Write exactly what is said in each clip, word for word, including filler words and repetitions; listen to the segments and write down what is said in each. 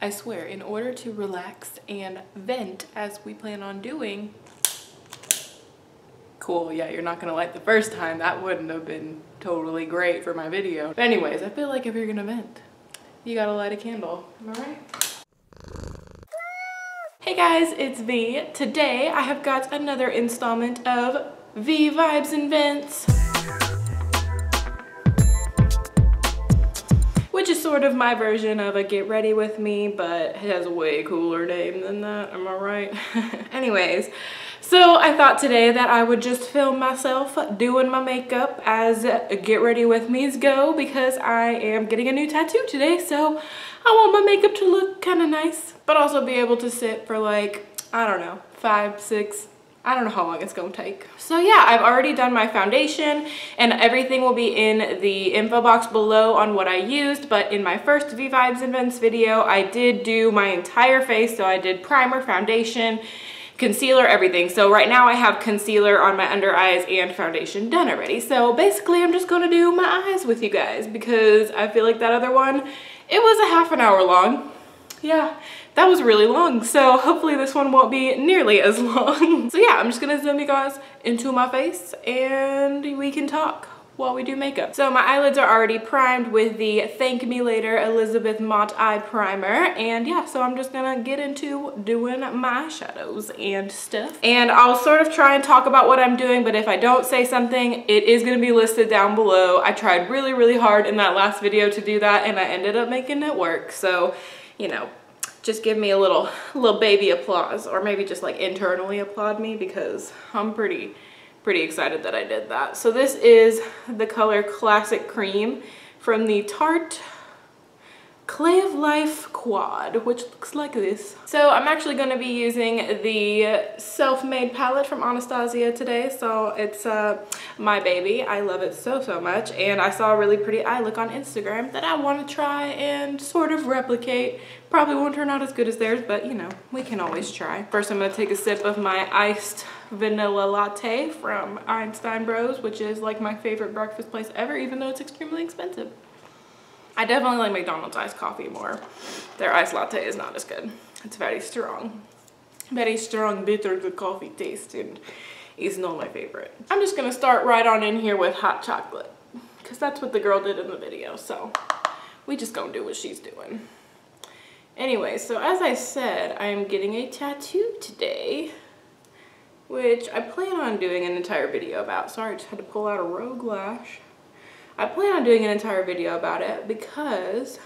I swear, in order to relax and vent as we plan on doing, cool, yeah, you're not gonna like the first time. That wouldn't have been totally great for my video. But anyways, I feel like if you're gonna vent, you gotta light a candle, am I right? Hey guys, it's V. Today I have got another installment of V-Vibes and Vents, which is sort of my version of a Get Ready With Me, but it has a way cooler name than that, am I right? Anyways, so I thought today that I would just film myself doing my makeup as Get Ready With Me's go, because I am getting a new tattoo today, so I want my makeup to look kind of nice, but also be able to sit for like, I don't know, five, six, I don't know how long it's gonna take. So yeah, I've already done my foundation and everything will be in the info box below on what I used, but in my first V-Vibes and Vents video, I did do my entire face. So I did primer, foundation, concealer, everything. So right now I have concealer on my under eyes and foundation done already. So basically I'm just gonna do my eyes with you guys because I feel like that other one, it was a half an hour long. Yeah, that was really long, so hopefully this one won't be nearly as long. So yeah, I'm just gonna zoom you guys into my face and we can talk while we do makeup. So my eyelids are already primed with the Thank Me Later Elizabeth Mott Eye Primer, and yeah, so I'm just gonna get into doing my shadows and stuff. And I'll sort of try and talk about what I'm doing, but if I don't say something, it is gonna be listed down below. I tried really, really hard in that last video to do that, and I ended up making it work, so you know, just give me a little little baby applause, or maybe just like internally applaud me, because I'm pretty, pretty excited that I did that. So this is the color Classic Cream from the Tarte Clay of Life Quad, which looks like this. So I'm actually gonna be using the Self-Made palette from Anastasia today. So it's uh, my baby. I love it so, so much. And I saw a really pretty eye look on Instagram that I wanna try and sort of replicate. Probably won't turn out as good as theirs, but you know, we can always try. First, I'm gonna take a sip of my iced vanilla latte from Einstein Bros, which is like my favorite breakfast place ever, even though it's extremely expensive. I definitely like McDonald's iced coffee more. Their iced latte is not as good. It's very strong. Very strong, bitter, good coffee taste, and it's not my favorite. I'm just gonna start right on in here with hot chocolate, because that's what the girl did in the video, so we just gonna do what she's doing. Anyway, so as I said, I am getting a tattoo today, which I plan on doing an entire video about. Sorry, I just had to pull out a rogue lash. I plan on doing an entire video about it because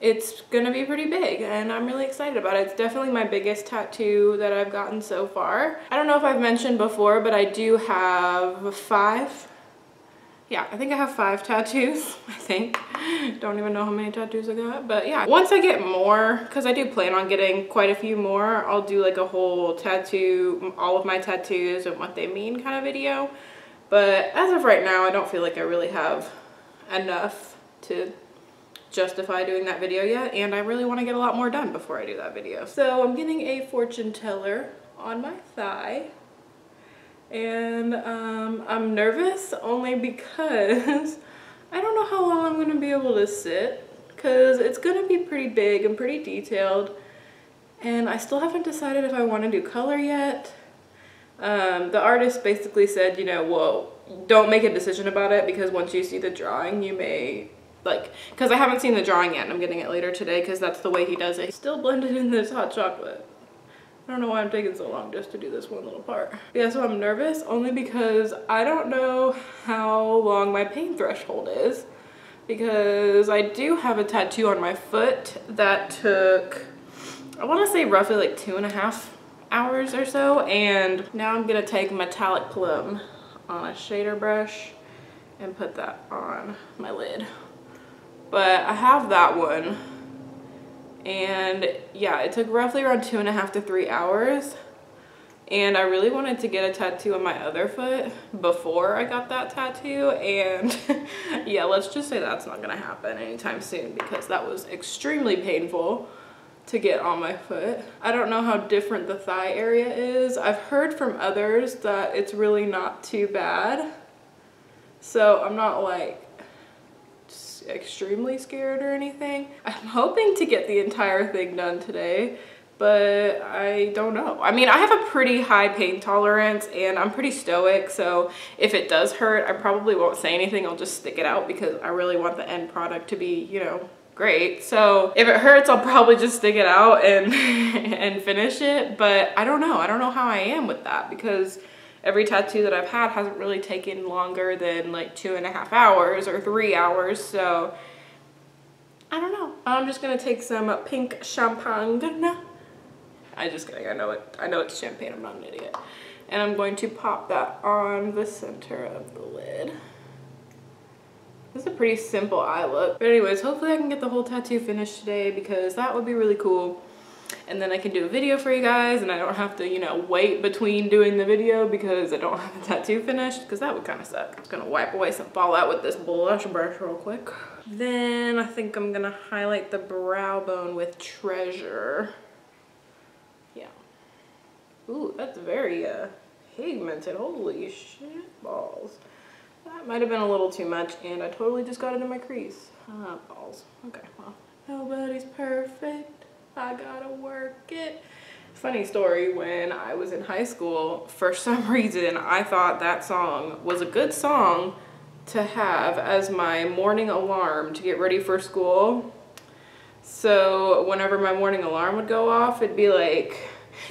it's gonna be pretty big and I'm really excited about it. It's definitely my biggest tattoo that I've gotten so far. I don't know if I've mentioned before, but I do have five. Yeah, I think I have five tattoos, I think. Don't even know how many tattoos I got, but yeah. Once I get more, because I do plan on getting quite a few more, I'll do like a whole tattoo, all of my tattoos and what they mean kind of video. But as of right now, I don't feel like I really have enough to justify doing that video yet. And I really want to get a lot more done before I do that video. So I'm getting a fortune teller on my thigh. And um, I'm nervous only because I don't know how long I'm going to be able to sit. Because it's going to be pretty big and pretty detailed. And I still haven't decided if I want to do color yet. Um, the artist basically said, you know, well, don't make a decision about it because once you see the drawing, you may, like, because I haven't seen the drawing yet and I'm getting it later today because that's the way he does it. Still blended in this hot chocolate. I don't know why I'm taking so long just to do this one little part. Yeah, so I'm nervous only because I don't know how long my pain threshold is because I do have a tattoo on my foot that took, I want to say roughly like two and a half hours or so, and now I'm gonna take metallic plum on a shader brush and put that on my lid. But I have that one, and yeah, it took roughly around two and a half to three hours, and I really wanted to get a tattoo on my other foot before I got that tattoo, and yeah, let's just say that's not gonna happen anytime soon because that was extremely painful to get on my foot. I don't know how different the thigh area is. I've heard from others that it's really not too bad. So I'm not like, just, extremely scared or anything. I'm hoping to get the entire thing done today, but I don't know. I mean, I have a pretty high pain tolerance and I'm pretty stoic, so if it does hurt, I probably won't say anything. I'll just stick it out because I really want the end product to be, you know, great. So if it hurts, I'll probably just stick it out and and finish it, but I don't know. I don't know how I am with that because every tattoo that I've had hasn't really taken longer than like two and a half hours or three hours, so I don't know. I'm just gonna take some pink champagne. I'm just kidding, I know it. I know it's champagne, I'm not an idiot. And I'm going to pop that on the center of the lid. This is a pretty simple eye look. But anyways, hopefully I can get the whole tattoo finished today because that would be really cool. And then I can do a video for you guys and I don't have to, you know, wait between doing the video because I don't have the tattoo finished, because that would kind of suck. I'm just gonna wipe away some fallout with this blush brush real quick. Then I think I'm gonna highlight the brow bone with Treasure. Yeah. Ooh, that's very uh, pigmented. Holy shit balls. That might have been a little too much and I totally just got it in my crease. Ah, balls. Okay, well, nobody's perfect. I gotta work it. Funny story, when I was in high school, for some reason, I thought that song was a good song to have as my morning alarm to get ready for school. So whenever my morning alarm would go off, it'd be like,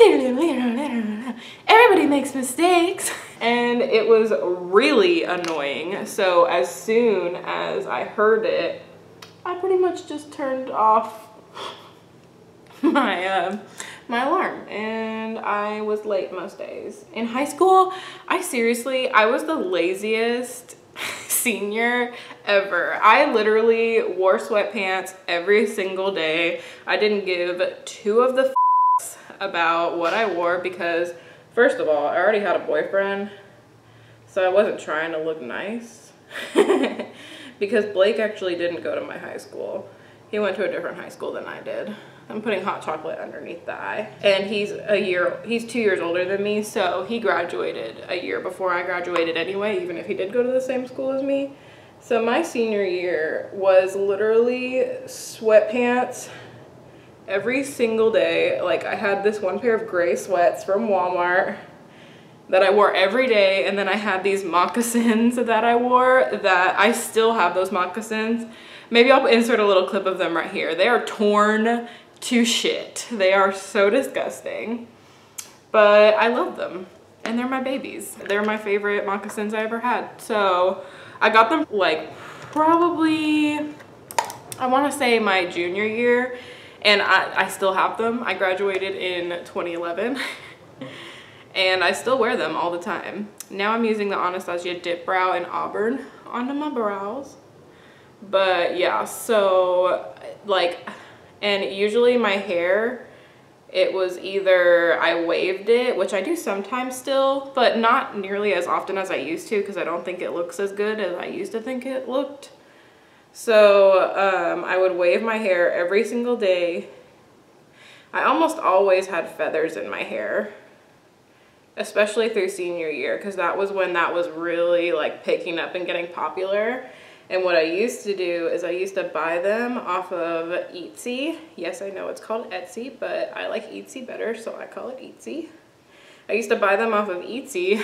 everybody makes mistakes. And it was really annoying. So as soon as I heard it, I pretty much just turned off my uh, my alarm, and I was late most days. In high school, I seriously, I was the laziest senior ever. I literally wore sweatpants every single day. I didn't give two of the f***s about what I wore because, first of all, I already had a boyfriend, so I wasn't trying to look nice. Because Blake actually didn't go to my high school. He went to a different high school than I did. I'm putting hot chocolate underneath the eye. And he's a year, he's two years older than me, so he graduated a year before I graduated anyway, even if he did go to the same school as me. So my senior year was literally sweatpants every single day. Like, I had this one pair of gray sweats from Walmart that I wore every day, and then I had these moccasins that I wore that I still have those moccasins. Maybe I'll insert a little clip of them right here. They are torn to shit. They are so disgusting, but I love them and they're my babies. They're my favorite moccasins I ever had. So I got them like probably, I wanna say my junior year, and I, I still have them. I graduated in twenty eleven. And I still wear them all the time. Now I'm using the Anastasia Dip Brow in Auburn onto my brows. But yeah, so like, and usually my hair, it was either I waved it, which I do sometimes still, but not nearly as often as I used to because I don't think it looks as good as I used to think it looked. So um, I would wave my hair every single day. I almost always had feathers in my hair, especially through senior year, because that was when that was really like picking up and getting popular. And what I used to do is I used to buy them off of Etsy. Yes, I know it's called Etsy, but I like Etsy better, so I call it Etsy. I used to buy them off of Etsy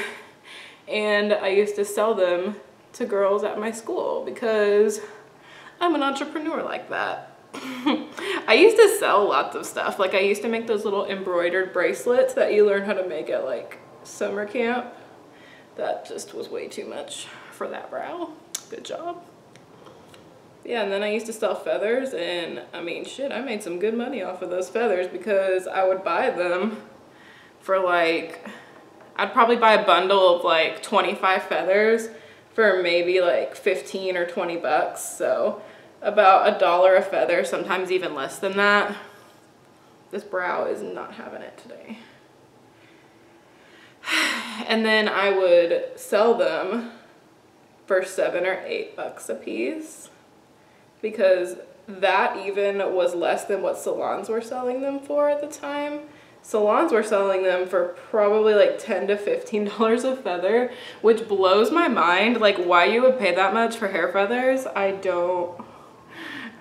and I used to sell them to girls at my school because I'm an entrepreneur like that. I used to sell lots of stuff. Like, I used to make those little embroidered bracelets that you learn how to make at like summer camp. That just was way too much for that brow. Good job. Yeah, and then I used to sell feathers, and I mean, shit, I made some good money off of those feathers because I would buy them for like, I'd probably buy a bundle of like twenty-five feathers for maybe like fifteen or twenty bucks. So about a dollar a feather, sometimes even less than that. This brow is not having it today. And then I would sell them for seven or eight bucks a piece because that even was less than what salons were selling them for at the time. Salons were selling them for probably like ten to fifteen dollars a feather, which blows my mind. Like, why you would pay that much for hair feathers, I don't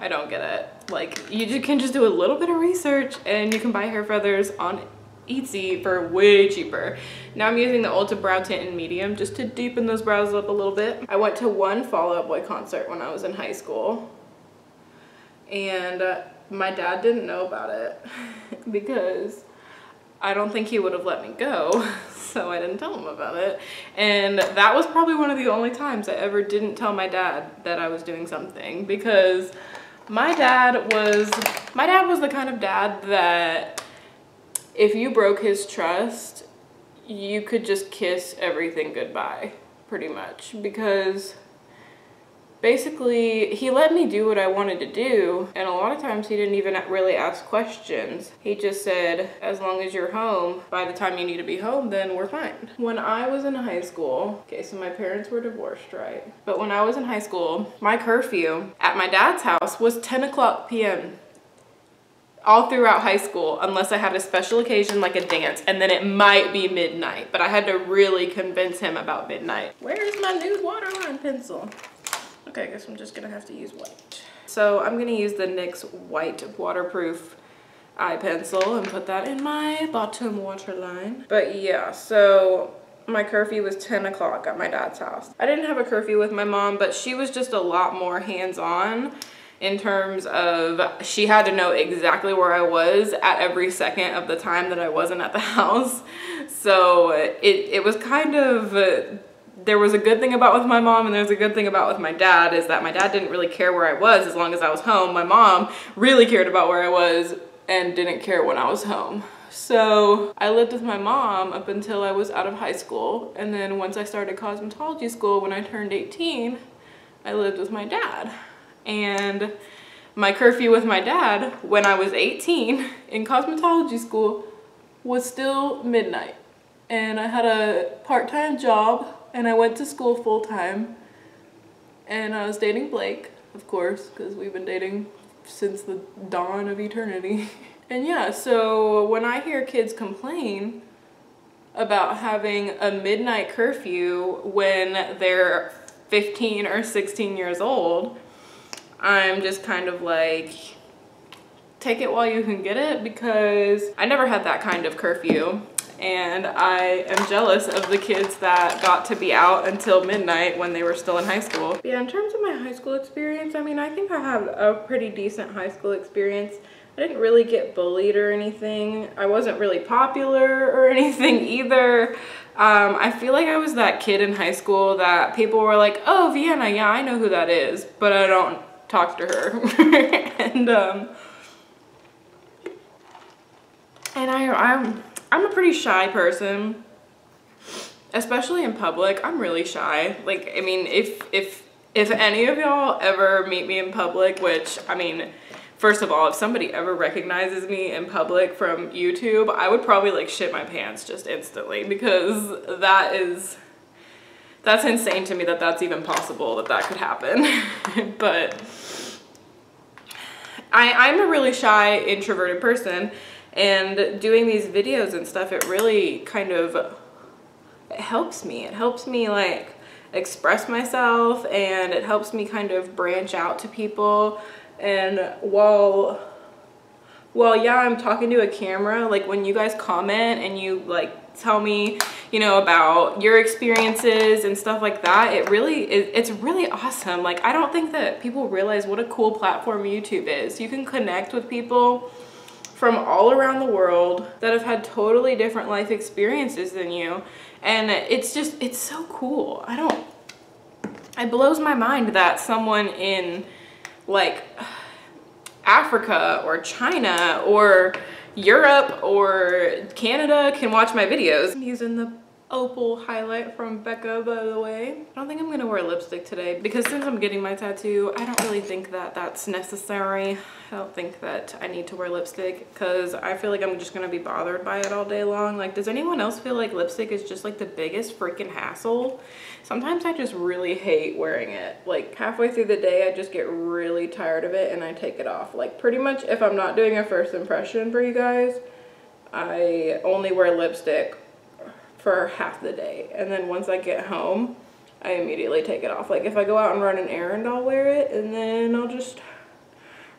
I don't get it. Like, you can just do a little bit of research and you can buy hair feathers on Etsy for way cheaper. Now I'm using the Ulta Brow Tint in Medium just to deepen those brows up a little bit. I went to one Fall Out Boy concert when I was in high school, and my dad didn't know about it because I don't think he would have let me go, so I didn't tell him about it. And that was probably one of the only times I ever didn't tell my dad that I was doing something, because my dad was, my dad was the kind of dad that if you broke his trust, you could just kiss everything goodbye, pretty much, because basically, he let me do what I wanted to do, and a lot of times he didn't even really ask questions. He just said, as long as you're home, by the time you need to be home, then we're fine. When I was in high school, okay, so my parents were divorced, right? But when I was in high school, my curfew at my dad's house was ten o'clock p m all throughout high school, unless I had a special occasion like a dance, and then it might be midnight, but I had to really convince him about midnight. Where's my new waterline pencil? Okay, I guess I'm just gonna have to use white. So I'm gonna use the N Y X White Waterproof Eye Pencil and put that in my bottom waterline. But yeah, so my curfew was ten o'clock at my dad's house. I didn't have a curfew with my mom, but she was just a lot more hands-on in terms of she had to know exactly where I was at every second of the time that I wasn't at the house. So it, it was kind of... Uh, there was a good thing about with my mom and there's a good thing about with my dad, is that my dad didn't really care where I was as long as I was home. My mom really cared about where I was and didn't care when I was home. So I lived with my mom up until I was out of high school. And then once I started cosmetology school, when I turned eighteen, I lived with my dad. And my curfew with my dad when I was eighteen in cosmetology school was still midnight. And I had a part-time job and I went to school full-time, and I was dating Blake, of course, because we've been dating since the dawn of eternity. And yeah, so when I hear kids complain about having a midnight curfew when they're fifteen or sixteen years old, I'm just kind of like, take it while you can get it, because I never had that kind of curfew. And I am jealous of the kids that got to be out until midnight when they were still in high school. Yeah, in terms of my high school experience, I mean, I think I have a pretty decent high school experience. I didn't really get bullied or anything. I wasn't really popular or anything either. Um, I feel like I was that kid in high school that people were like, oh, Vienna, yeah, I know who that is, but I don't talk to her. and um, and I, I'm... I'm a pretty shy person, especially in public. I'm really shy. Like, I mean, if if if any of y'all ever meet me in public, which, I mean, first of all, if somebody ever recognizes me in public from YouTube, I would probably like shit my pants just instantly, because that is, that's insane to me that that's even possible, that that could happen. But I, I'm a really shy, introverted person. And doing these videos and stuff, it really kind of it helps me. It helps me like express myself, and it helps me kind of branch out to people. And while, while yeah, I'm talking to a camera, like when you guys comment and you like tell me, you know, about your experiences and stuff like that, it really is, it's really awesome. Like, I don't think that people realize what a cool platform YouTube is. You can connect with people from all around the world that have had totally different life experiences than you. And it's just, it's so cool. I don't, it blows my mind that someone in like Africa or China or Europe or Canada can watch my videos. I'm using the Opal highlight from Becca, by the way. I don't think I'm gonna wear lipstick today, because since I'm getting my tattoo, I don't really think that that's necessary. I don't think that I need to wear lipstick, because I feel like I'm just gonna be bothered by it all day long. Like, does anyone else feel like lipstick is just like the biggest freaking hassle? Sometimes I just really hate wearing it. Like, halfway through the day, I just get really tired of it and I take it off. Like, pretty much if I'm not doing a first impression for you guys, I only wear lipstick for half the day, and then once I get home I immediately take it off. Like, if I go out and run an errand, I'll wear it, and then I'll just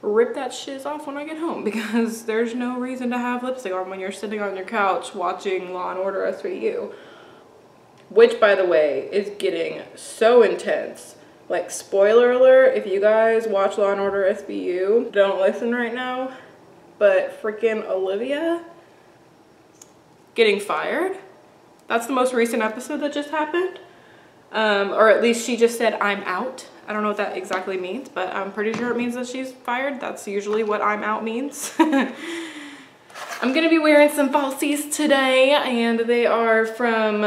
rip that shiz off when I get home, because there's no reason to have lipstick on when you're sitting on your couch watching Law and Order S V U. Which, by the way, is getting so intense. Like, spoiler alert, if you guys watch Law and Order S V U, don't listen right now, but freaking Olivia getting fired. That's the most recent episode that just happened. Um, or at least she just said, "I'm out." I don't know what that exactly means, but I'm pretty sure it means that she's fired. That's usually what "I'm out" means. I'm gonna be wearing some falsies today, and they are from,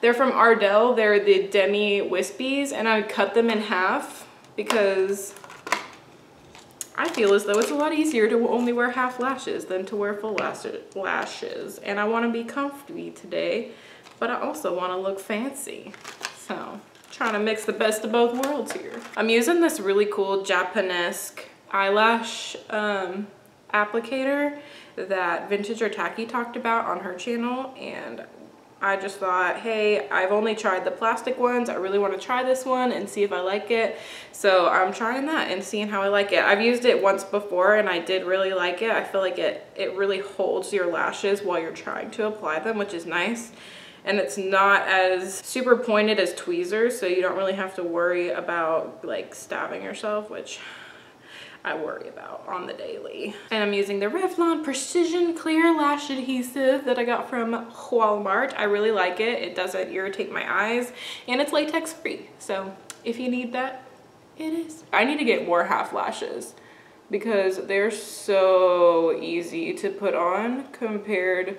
they're from Ardell. They're the Demi Wispies, and I cut them in half because I feel as though it's a lot easier to only wear half lashes than to wear full lashes. And I wanna be comfy today, but I also wanna look fancy. So, trying to mix the best of both worlds here. I'm using this really cool Japonesque eyelash um, applicator that Vintage Taki talked about on her channel. And I just thought, hey, I've only tried the plastic ones. I really want to try this one and see if I like it. So I'm trying that and seeing how I like it. I've used it once before and I did really like it. I feel like it, it really holds your lashes while you're trying to apply them, which is nice. And it's not as super pointed as tweezers, so you don't really have to worry about like stabbing yourself, which I worry about on the daily. And I'm using the Revlon Precision Clear Lash Adhesive that I got from Walmart. I really like it. It doesn't irritate my eyes, and it's latex free. So if you need that, it is. I need to get more half lashes because they're so easy to put on compared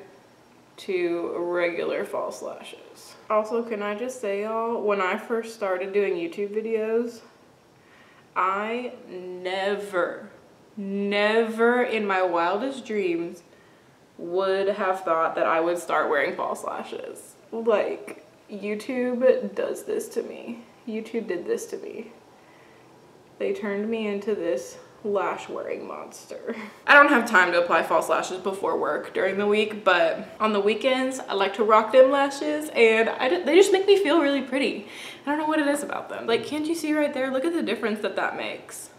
to regular false lashes. Also, can I just say, y'all, when I first started doing YouTube videos, I never, never in my wildest dreams would have thought that I would start wearing false lashes. Like, YouTube does this to me. YouTube did this to me. They turned me into this lash wearing monster. I don't have time to apply false lashes before work during the week, but on the weekends I like to rock them lashes, and I d they just make me feel really pretty. I don't know what it is about them. Like, can't you see right there? Look at the difference that that makes.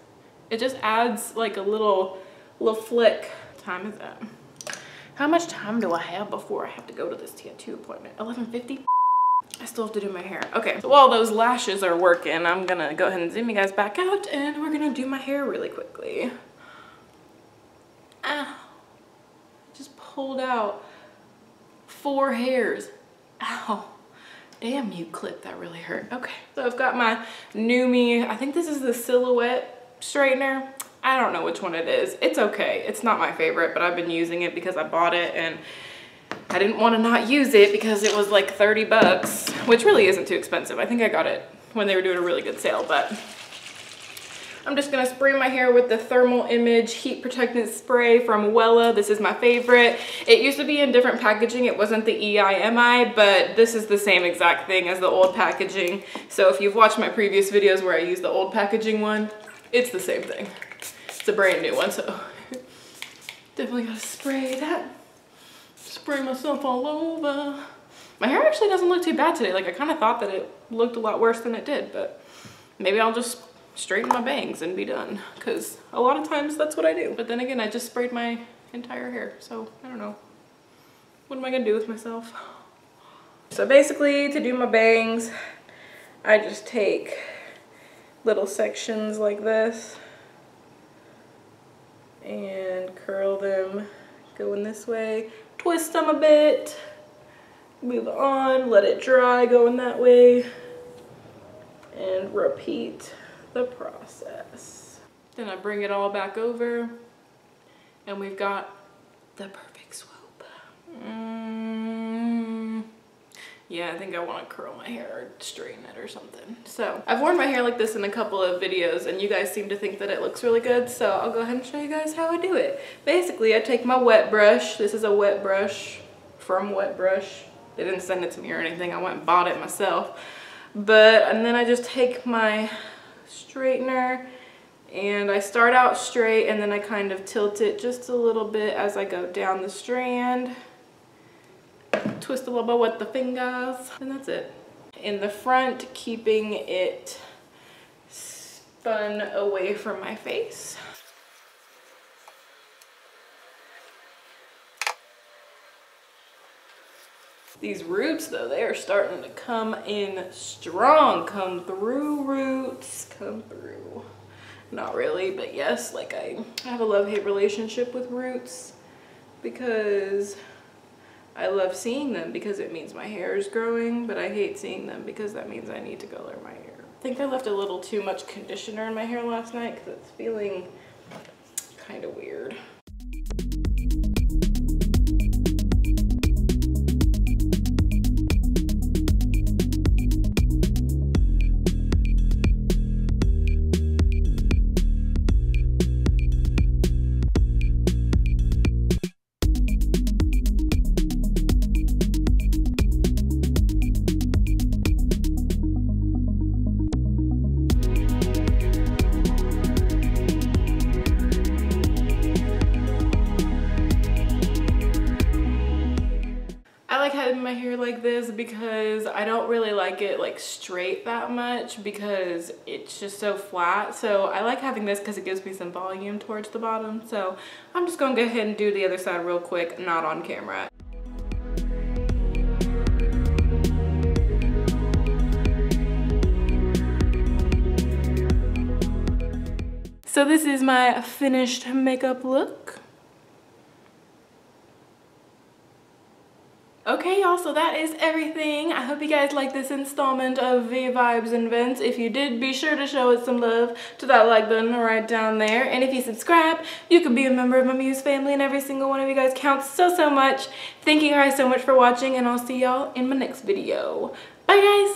It just adds like a little little flick. What time is it? How much time do I have before I have to go to this tattoo appointment? eleven fifty? I still have to do my hair. Okay, so while those lashes are working, I'm gonna go ahead and zoom you guys back out, and we're gonna do my hair really quickly. Ow. Just pulled out four hairs. Ow. Damn you, clip, that really hurt. Okay, so I've got my NUME, I think this is the Silhouette straightener. I don't know which one it is. It's okay, it's not my favorite, but I've been using it because I bought it, and I didn't want to not use it because it was like thirty bucks, which really isn't too expensive. I think I got it when they were doing a really good sale, but I'm just going to spray my hair with the Thermal Image Heat Protectant Spray from Wella. This is my favorite. It used to be in different packaging. It wasn't the E I M I, but this is the same exact thing as the old packaging. So if you've watched my previous videos where I use the old packaging one, it's the same thing. It's a brand new one, so definitely got to spray that. Spray myself all over. My hair actually doesn't look too bad today. Like, I kind of thought that it looked a lot worse than it did, but maybe I'll just straighten my bangs and be done, because a lot of times that's what I do. But then again, I just sprayed my entire hair, so I don't know. What am I gonna do with myself? So basically, to do my bangs, I just take little sections like this and curl them going this way. Twist them a bit, move on, let it dry going that way, and repeat the process. Then I bring it all back over, and we've got the perfect swoop. Mm. Yeah, I think I want to curl my hair or straighten it or something. So I've worn my hair like this in a couple of videos, and you guys seem to think that it looks really good, so I'll go ahead and show you guys how I do it. Basically, I take my wet brush. This is a wet brush from Wet Brush. They didn't send it to me or anything. I went and bought it myself. But, and then I just take my straightener, and I start out straight, and then I kind of tilt it just a little bit as I go down the strand. Twist a little bit with the fingers, and that's it. In the front, keeping it spun away from my face. These roots though, they are starting to come in strong. Come through, roots, come through. Not really, but yes, like I have a love-hate relationship with roots because I love seeing them because it means my hair is growing, but I hate seeing them because that means I need to color my hair. I think I left a little too much conditioner in my hair last night because it's feeling kind of weird. Because I don't really like it like straight that much because it's just so flat. So I like having this because it gives me some volume towards the bottom. So I'm just gonna go ahead and do the other side real quick, not on camera. So this is my finished makeup look. Okay y'all, so that is everything. I hope you guys liked this installment of V-Vibes and Vents. If you did, be sure to show it some love to that like button right down there. And if you subscribe, you can be a member of my Muse family, and every single one of you guys counts so, so much. Thank you guys so much for watching, and I'll see y'all in my next video. Bye guys!